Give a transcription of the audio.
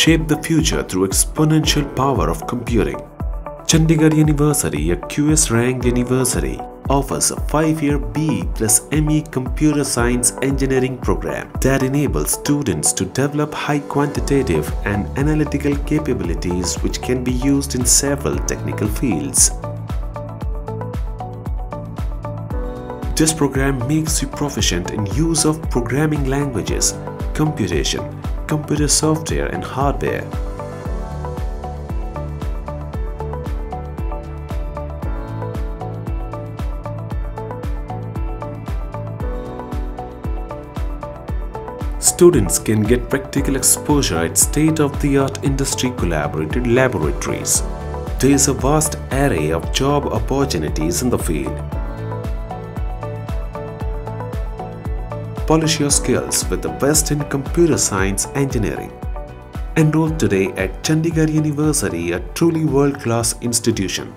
shape the future through exponential power of computing. Chandigarh University, a QS-ranked university, offers a 5-year BE plus ME Computer Science Engineering program that enables students to develop high quantitative and analytical capabilities which can be used in several technical fields. This program makes you proficient in use of programming languages, computation, computer software and hardware. Students can get practical exposure at state-of-the-art industry-collaborated laboratories. There is a vast array of job opportunities in the field. Polish your skills with the best in computer science engineering. Enroll today at Chandigarh University, a truly world-class institution.